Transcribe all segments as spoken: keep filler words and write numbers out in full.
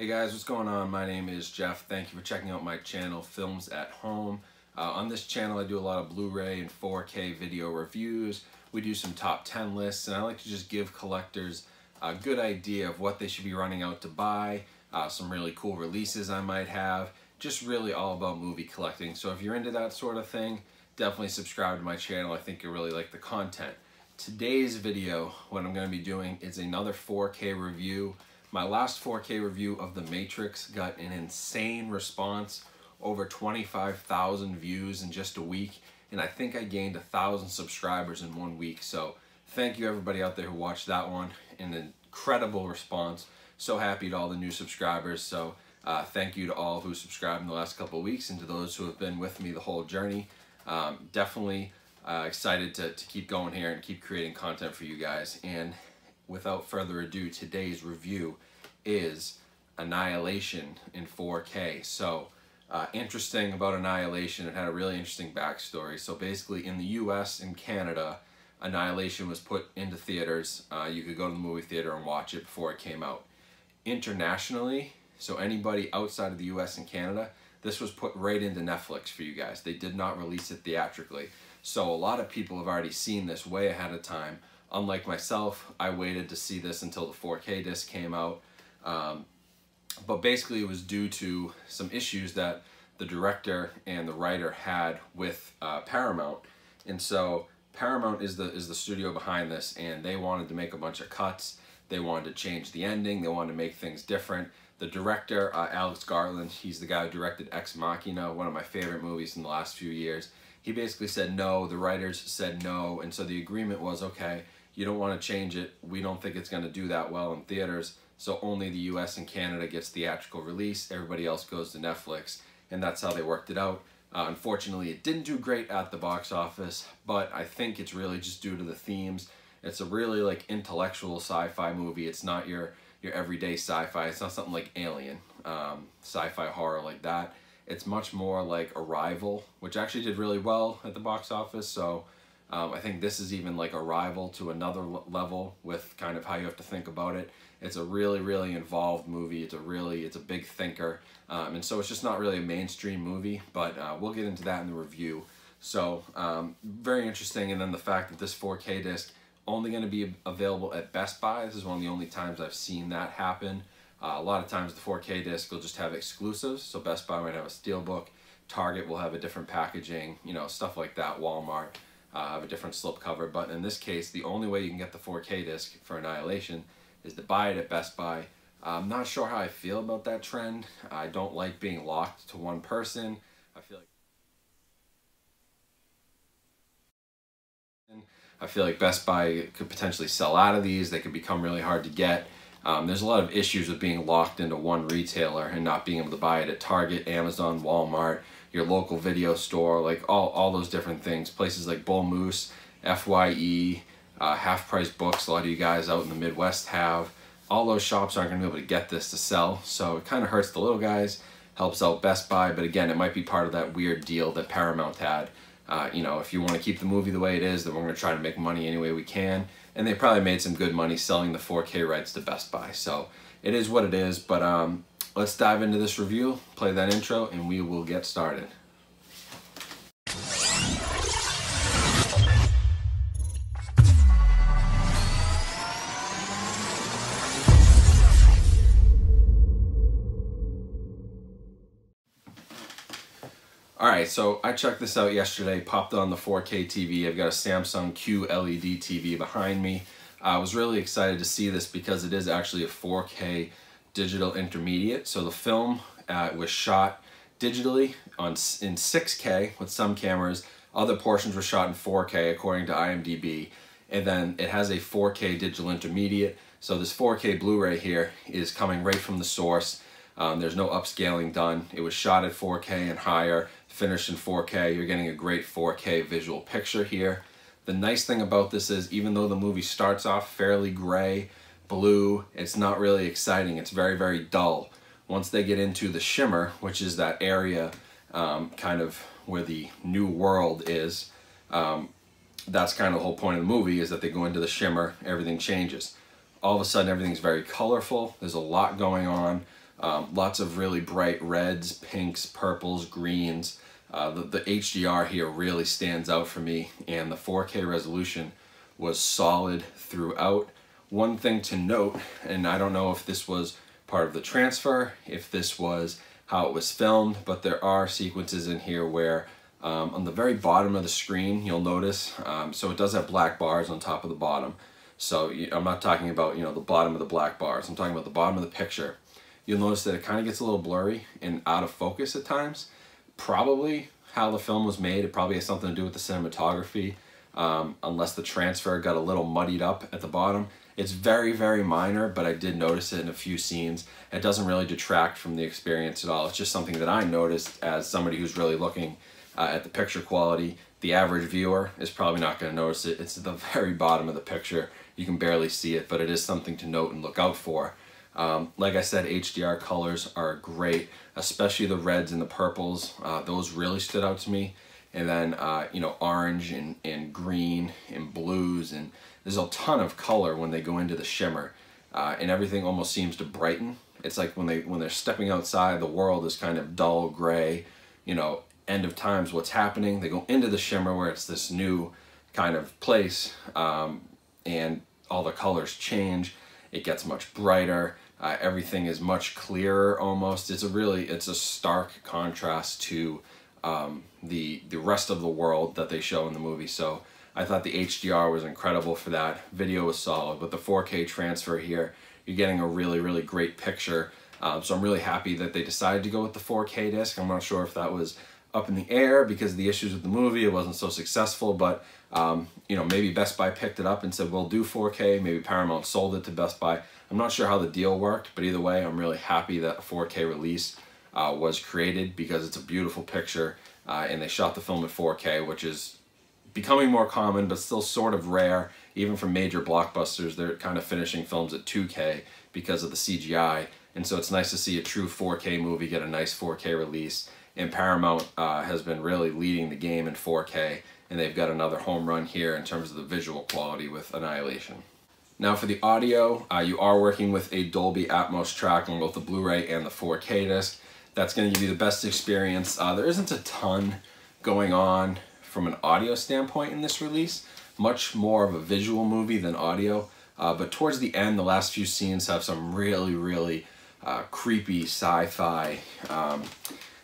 Hey guys, what's going on? My name is Jeff. Thank you for checking out my channel, Films at Home. Uh, on this channel, I do a lot of Blu-ray and four K video reviews. We do some top ten lists, and I like to just give collectors a good idea of what they should be running out to buy, uh, some really cool releases I might have, just really all about movie collecting. So if you're into that sort of thing, definitely subscribe to my channel. I think you'll really like the content. Today's video, what I'm going to be doing is another four K review. My last four K review of The Matrix got an insane response, over twenty-five thousand views in just a week, and I think I gained one thousand subscribers in one week. So thank you everybody out there who watched that one, an incredible response. So happy to all the new subscribers. So uh, thank you to all who subscribed in the last couple of weeks and to those who have been with me the whole journey. Um, definitely uh, excited to, to keep going here and keep creating content for you guys. And without further ado, today's review is Annihilation in four K. So uh, interesting about Annihilation, it had a really interesting backstory. So basically in the U S and Canada, Annihilation was put into theaters. Uh, you could go to the movie theater and watch it before it came out. Internationally, so anybody outside of the U S and Canada, this was put right into Netflix for you guys. They did not release it theatrically. So a lot of people have already seen this way ahead of time. Unlike myself, I waited to see this until the four K disc came out. Um, but basically it was due to some issues that the director and the writer had with uh, Paramount. And so Paramount is the, is the studio behind this, and they wanted to make a bunch of cuts. They wanted to change the ending. They wanted to make things different. The director, uh, Alex Garland, he's the guy who directed Ex Machina, one of my favorite movies in the last few years. He basically said no, the writers said no, and so the agreement was, okay, you don't want to change it. We don't think it's going to do that well in theaters. So only the U S and Canada gets theatrical release. Everybody else goes to Netflix. And that's how they worked it out. Uh, unfortunately, it didn't do great at the box office, but I think it's really just due to the themes. It's a really like intellectual sci-fi movie. It's not your, your everyday sci-fi. It's not something like Alien, um, sci-fi horror like that. It's much more like Arrival, which actually did really well at the box office. So Um, I think this is even like a rival to another level with kind of how you have to think about it. It's a really, really involved movie. It's a really, it's a big thinker. Um, and so it's just not really a mainstream movie, but uh, we'll get into that in the review. So um, very interesting. And then the fact that this four K disc only going to be available at Best Buy. This is one of the only times I've seen that happen. Uh, a lot of times the four K disc will just have exclusives. So Best Buy might have a steelbook. Target will have a different packaging, you know, stuff like that. Walmart. Uh, have a different slip cover, but in this case the only way you can get the four K disc for Annihilation is to buy it at Best Buy. uh, I'm not sure how I feel about that trend. I don't like being locked to one person. I feel like I feel like Best Buy could potentially sell out of these. They could become really hard to get. Um, there's a lot of issues with being locked into one retailer and not being able to buy it at Target, Amazon, Walmart, your local video store, like all, all those different things. Places like Bull Moose, F Y E, uh, Half Price Books, a lot of you guys out in the Midwest have. All those shops aren't going to be able to get this to sell, so it kind of hurts the little guys, helps out Best Buy, but again, it might be part of that weird deal that Paramount had. Uh, you know, if you want to keep the movie the way it is, then we're going to try to make money any way we can. And they probably made some good money selling the four K rights to Best Buy, so it is what it is, but um, let's dive into this review, play that intro, and we will get started. Alright, so I checked this out yesterday, popped on the four K T V. I've got a Samsung Q L E D T V behind me. I was really excited to see this because it is actually a four K digital intermediate. So the film uh, was shot digitally on in six K with some cameras. Other portions were shot in four K according to I M D B. And then it has a four K digital intermediate. So this four K Blu-ray here is coming right from the source. Um, there's no upscaling done. It was shot at four K and higher, finished in four K. You're getting a great four K visual picture here. The nice thing about this is even though the movie starts off fairly gray, blue, it's not really exciting. It's very, very dull. Once they get into the shimmer, which is that area um, kind of where the new world is, um, that's kind of the whole point of the movie, is that they go into the shimmer, everything changes. All of a sudden, everything's very colorful. There's a lot going on. Um, lots of really bright reds, pinks, purples, greens. Uh, the, the H D R here really stands out for me, and the four K resolution was solid throughout. One thing to note, and I don't know if this was part of the transfer, if this was how it was filmed, but there are sequences in here where um, on the very bottom of the screen, you'll notice, um, so it does have black bars on top of the bottom. So I'm not talking about, you know, the bottom of the black bars, I'm talking about the bottom of the picture. You'll notice that it kind of gets a little blurry and out of focus at times. Probably how the film was made. It probably has something to do with the cinematography, um, unless the transfer got a little muddied up at the bottom. It's very, very minor, but I did notice it in a few scenes. It doesn't really detract from the experience at all. It's just something that I noticed as somebody who's really looking uh, at the picture quality. The average viewer is probably not going to notice it. It's at the very bottom of the picture. You can barely see it, but it is something to note and look out for. Um, like I said, H D R colors are great, especially the reds and the purples. Uh, those really stood out to me. And then, uh, you know, orange and, and green and blues, and there's a ton of color when they go into the shimmer, uh, and everything almost seems to brighten. It's like when, they, when they're stepping outside, the world is kind of dull gray, you know, end of times, what's happening. They go into the shimmer where it's this new kind of place, um, and all the colors change. It gets much brighter. Uh, everything is much clearer almost. It's a really, it's a stark contrast to um, the, the rest of the world that they show in the movie. So I thought the H D R was incredible for that. Video was solid, but the four K transfer here, you're getting a really, really great picture. Um, so I'm really happy that they decided to go with the four K disc. I'm not sure if that was up in the air because of the issues with the movie. It wasn't so successful, but um, you know, maybe Best Buy picked it up and said, we'll do four K. Maybe Paramount sold it to Best Buy. I'm not sure how the deal worked, but either way, I'm really happy that a four K release uh, was created because it's a beautiful picture, uh, and they shot the film at four K, which is becoming more common, but still sort of rare. Even from major blockbusters, they're kind of finishing films at two K because of the C G I. And so it's nice to see a true four K movie get a nice four K release. And Paramount uh, has been really leading the game in four K, and they've got another home run here in terms of the visual quality with Annihilation. Now for the audio, uh, you are working with a Dolby Atmos track on both the Blu-ray and the four K disc. That's going to give you the best experience. Uh, there isn't a ton going on from an audio standpoint in this release. Much more of a visual movie than audio, uh, but towards the end, the last few scenes have some really, really uh, creepy sci-fi um,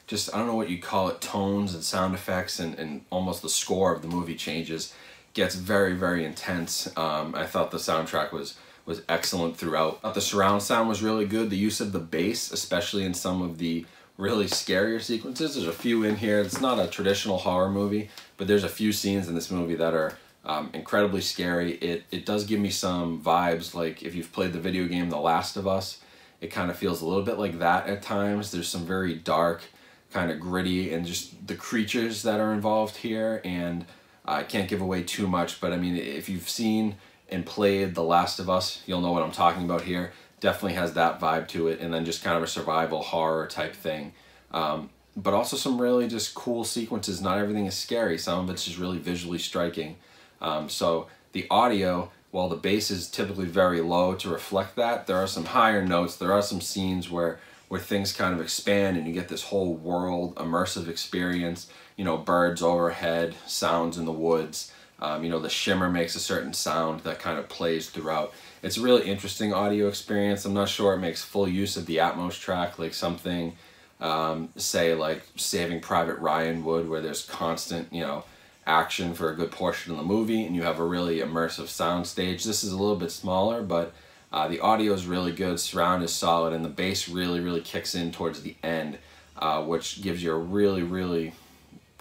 just, I don't know what you call it, tones and sound effects, and, and almost the score of the movie changes. Gets very, very intense. Um, I thought the soundtrack was, was excellent throughout. I thought the surround sound was really good. The use of the bass, especially in some of the really scarier sequences. There's a few in here. It's not a traditional horror movie, but there's a few scenes in this movie that are um, incredibly scary. It, it does give me some vibes, like if you've played the video game The Last of Us, it kind of feels a little bit like that at times. There's some very dark, kind of gritty, and just the creatures that are involved here, and I uh, can't give away too much, but I mean, if you've seen and played The Last of Us, you'll know what I'm talking about here. Definitely has that vibe to it, and then just kind of a survival horror type thing, um, but also some really just cool sequences. Not everything is scary, some of it's just really visually striking. Um, so the audio, while the bass is typically very low to reflect that, there are some higher notes, there are some scenes where where things kind of expand and you get this whole world immersive experience, you know, birds overhead, sounds in the woods, um, you know, the shimmer makes a certain sound that kind of plays throughout. It's a really interesting audio experience. I'm not sure it makes full use of the Atmos track like something, um, say like Saving Private Ryan would, where there's constant, you know, action for a good portion of the movie and you have a really immersive sound stage. This is a little bit smaller, but Uh, the audio is really good, surround is solid, and the bass really, really kicks in towards the end, uh, which gives you a really, really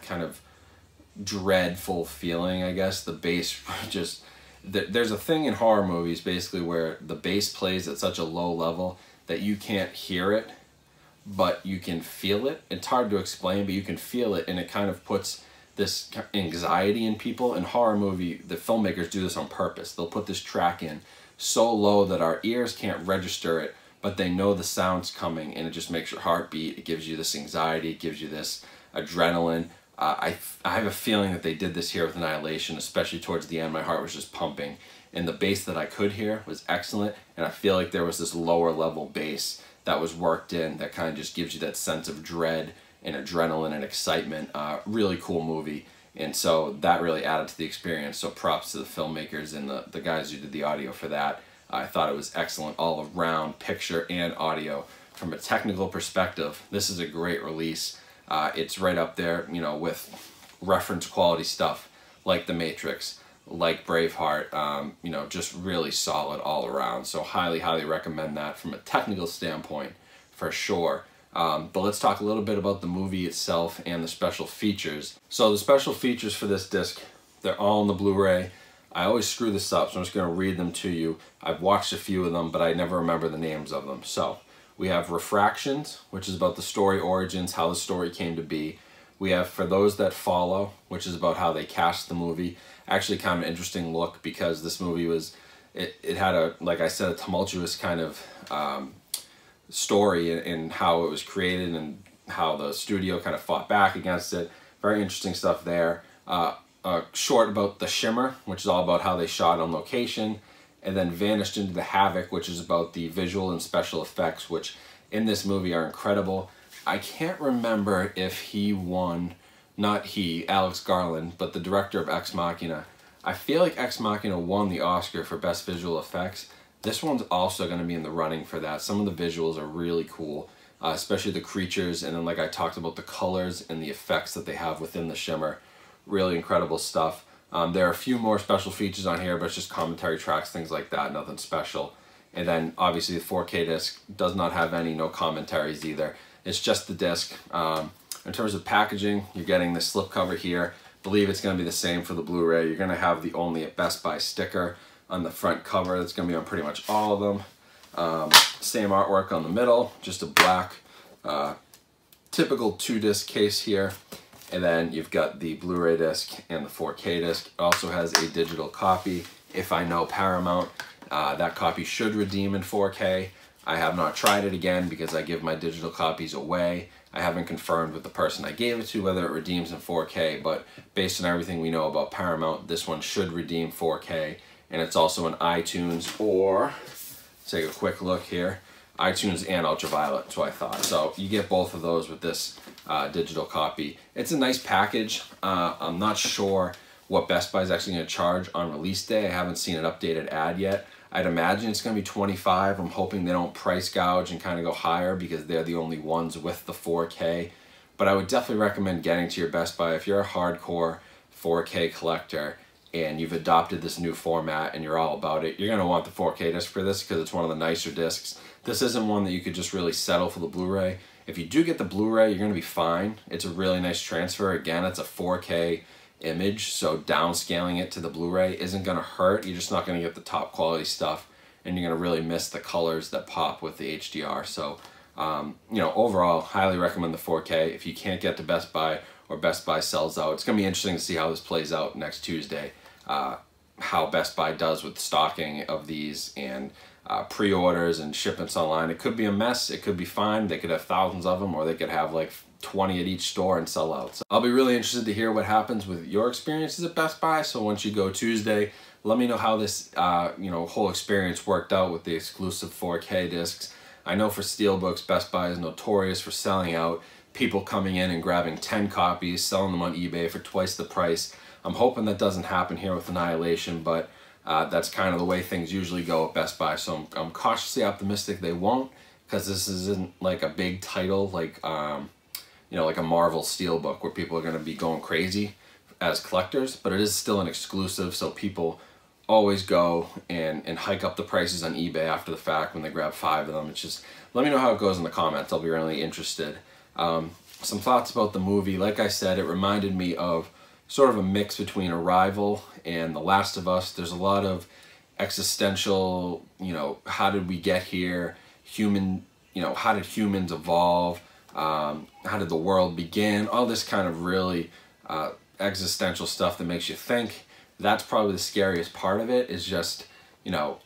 kind of dreadful feeling, I guess. The bass just... Th there's a thing in horror movies, basically, where the bass plays at such a low level that you can't hear it, but you can feel it. It's hard to explain, but you can feel it, and it kind of puts this anxiety in people. In horror movie, the filmmakers do this on purpose. They'll put this track in so low that our ears can't register it, but they know the sound's coming, and it just makes your heart beat. It gives you this anxiety, it gives you this adrenaline. Uh, I, I have a feeling that they did this here with Annihilation, especially towards the end. My heart was just pumping, and the bass that I could hear was excellent, and I feel like there was this lower level bass that was worked in that kind of just gives you that sense of dread and adrenaline and excitement. Uh, really cool movie. And so that really added to the experience. So props to the filmmakers and the, the guys who did the audio for that. I thought it was excellent all around, picture and audio. From a technical perspective, this is a great release. Uh, it's right up there, you know, with reference quality stuff like The Matrix, like Braveheart, um, you know, just really solid all around. So highly, highly recommend that from a technical standpoint for sure. Um, but let's talk a little bit about the movie itself and the special features. So the special features for this disc, they're all on the Blu-ray. I always screw this up, so I'm just going to read them to you. I've watched a few of them, but I never remember the names of them. So we have Refractions, which is about the story origins, how the story came to be. We have For Those That Follow, which is about how they cast the movie. Actually kind of an interesting look, because this movie was, it, it had a, like I said, a tumultuous kind of um, story in, in how it was created and how the studio kind of fought back against it. Very interesting stuff there. Uh, a short about The Shimmer, which is all about how they shot on location. And then Vanished Into the Havoc, which is about the visual and special effects, which in this movie are incredible. I can't remember if he won, not he, Alex Garland, but the director of Ex Machina. I feel like Ex Machina won the Oscar for Best Visual Effects. This one's also going to be in the running for that. Some of the visuals are really cool, uh, especially the creatures, and then like I talked about, the colors and the effects that they have within The Shimmer. Really incredible stuff. Um, there are a few more special features on here, but it's just commentary tracks, things like that, nothing special. And then obviously the four K disc does not have any, no commentaries either. It's just the disc. Um, in terms of packaging, you're getting the slipcover here. I believe it's going to be the same for the Blu-ray. You're going to have the Only at Best Buy sticker on the front cover. That's going to be on pretty much all of them. Um, same artwork on the middle, just a black uh, typical two-disc case here. And then you've got the Blu-ray disc and the four K disc. It also has a digital copy. If I know Paramount, uh, that copy should redeem in four K. I have not tried it again because I give my digital copies away. I haven't confirmed with the person I gave it to whether it redeems in four K, but based on everything we know about Paramount, this one should redeem four K. And it's also on iTunes, or let's take a quick look here. iTunes and Ultraviolet, that's what I thought. So you get both of those with this uh, digital copy. It's a nice package. Uh, I'm not sure what Best Buy is actually going to charge on release day. I haven't seen an updated ad yet. I'd imagine it's going to be twenty-five dollars. I'm hoping they don't price gouge and kind of go higher, because they're the only ones with the four K. But I would definitely recommend getting to your Best Buy if you're a hardcore four K collector and you've adopted this new format and you're all about it. You're going to want the four K disc for this, because it's one of the nicer discs. This isn't one that you could just really settle for the Blu-ray. If you do get the Blu-ray, you're going to be fine. It's a really nice transfer. Again, it's a four K image, so downscaling it to the Blu-ray isn't going to hurt. You're just not going to get the top quality stuff, and you're going to really miss the colors that pop with the H D R. So, um, you know, overall, highly recommend the four K. If you can't get to Best Buy, or Best Buy sells out, it's going to be interesting to see how this plays out next Tuesday. Uh, how Best Buy does with stocking of these and uh, pre-orders and shipments online. It could be a mess. It could be fine. They could have thousands of them, or they could have like twenty at each store and sell out. So I'll be really interested to hear what happens with your experiences at Best Buy. So once you go Tuesday, let me know how this uh, you know, whole experience worked out with the exclusive four K discs. I know for Steelbooks, Best Buy is notorious for selling out, people coming in and grabbing ten copies, selling them on eBay for twice the price. I'm hoping that doesn't happen here with Annihilation, but uh, that's kind of the way things usually go at Best Buy. So I'm, I'm cautiously optimistic they won't, because this isn't like a big title like, um, you know, like a Marvel Steelbook where people are going to be going crazy as collectors, but it is still an exclusive, so people always go and, and hike up the prices on eBay after the fact when they grab five of them. It's just, let me know how it goes in the comments. I'll be really interested. Um, some thoughts about the movie. Like I said, it reminded me of sort of a mix between Arrival and The Last of Us. There's a lot of existential, you know, how did we get here? Human, you know, how did humans evolve? Um, how did the world begin? All this kind of really uh, existential stuff that makes you think. That's probably the scariest part of it, is just, you know,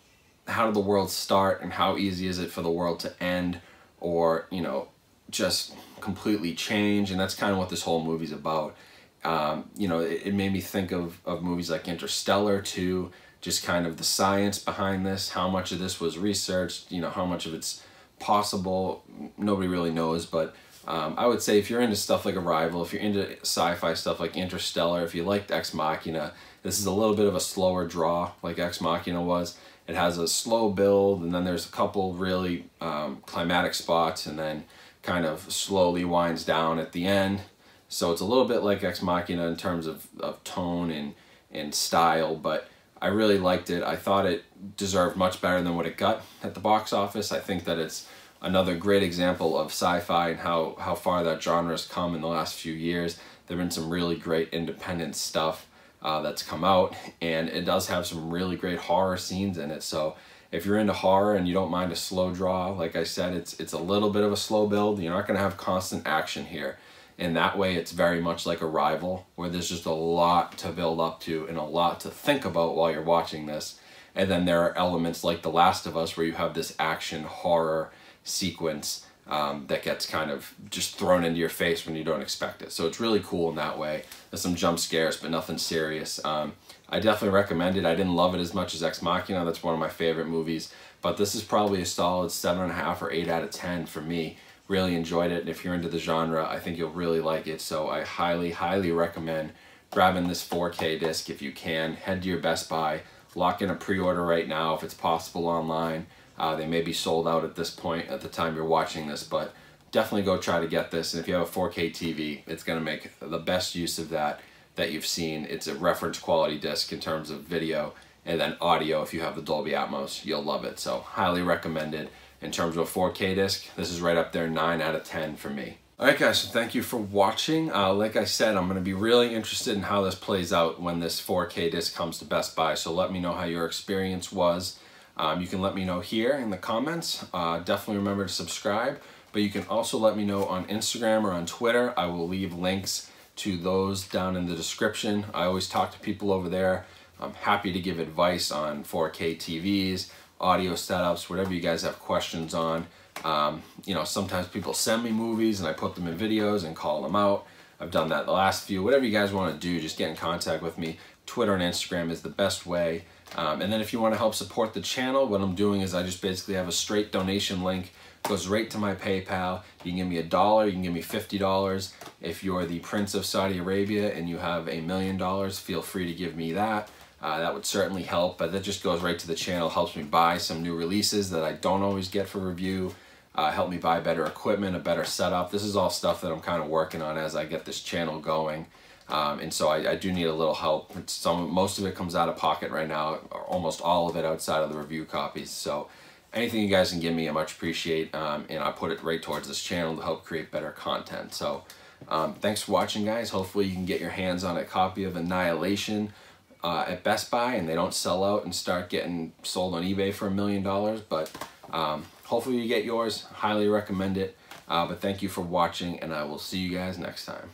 how did the world start and how easy is it for the world to end, or, you know, just completely change? And that's kind of what this whole movie's about. Um, you know, it, it made me think of, of movies like Interstellar too, just kind of the science behind this, how much of this was researched, you know, how much of it's possible. Nobody really knows, but um, I would say if you're into stuff like Arrival, if you're into sci-fi stuff like Interstellar, if you liked Ex Machina, this is a little bit of a slower draw like Ex Machina was. It has a slow build, and then there's a couple really um, climatic spots, and then kind of slowly winds down at the end. So it's a little bit like Ex Machina in terms of, of tone and, and style, but I really liked it. I thought it deserved much better than what it got at the box office. I think that it's another great example of sci-fi and how, how far that genre has come in the last few years. There have been some really great independent stuff uh, that's come out, and it does have some really great horror scenes in it. So if you're into horror and you don't mind a slow draw, like I said, it's, it's a little bit of a slow build. You're not going to have constant action here. In that way, it's very much like Arrival, where there's just a lot to build up to and a lot to think about while you're watching this. And then there are elements like The Last of Us, where you have this action horror sequence um, that gets kind of just thrown into your face when you don't expect it. So it's really cool in that way. There's some jump scares, but nothing serious. Um, I definitely recommend it. I didn't love it as much as Ex Machina. That's one of my favorite movies. But this is probably a solid seven point five or eight out of ten for me. Really enjoyed it, and if you're into the genre, I think you'll really like it. So I highly, highly recommend grabbing this four K disc if you can. Head to your Best Buy, lock in a pre-order right now if it's possible online. Uh, they may be sold out at this point at the time you're watching this, but definitely go try to get this. And if you have a four K T V, it's going to make the best use of that that you've seen. It's a reference quality disc in terms of video, and then audio, if you have the Dolby Atmos, you'll love it. So highly recommended. In terms of a four K disc, this is right up there, nine out of ten for me. All right guys, so thank you for watching. Uh, like I said, I'm gonna be really interested in how this plays out when this four K disc comes to Best Buy, so let me know how your experience was. Um, you can let me know here in the comments. Uh, definitely remember to subscribe, but you can also let me know on Instagram or on Twitter. I will leave links to those down in the description. I always talk to people over there. I'm happy to give advice on four K T Vs, audio setups, whatever you guys have questions on. Um, you know, sometimes people send me movies and I put them in videos and call them out. I've done that the last few. Whatever you guys want to do, just get in contact with me. Twitter and Instagram is the best way. Um, and then if you want to help support the channel, what I'm doing is I just basically have a straight donation link. It goes right to my PayPal. You can give me a dollar, you can give me fifty dollars. If you're the Prince of Saudi Arabia and you have a million dollars, feel free to give me that. Uh, that would certainly help, but that just goes right to the channel, helps me buy some new releases that I don't always get for review, uh, help me buy better equipment, a better setup. This is all stuff that I'm kind of working on as I get this channel going, um, and so I, I do need a little help. Some, most of it comes out of pocket right now, or almost all of it outside of the review copies, so anything you guys can give me, I much appreciate, um, and I put it right towards this channel to help create better content. So um, thanks for watching, guys. Hopefully you can get your hands on a copy of Annihilation Uh, at Best Buy, and they don't sell out and start getting sold on eBay for a million dollars, but um, hopefully you get yours. Highly recommend it, uh, but thank you for watching, and I will see you guys next time.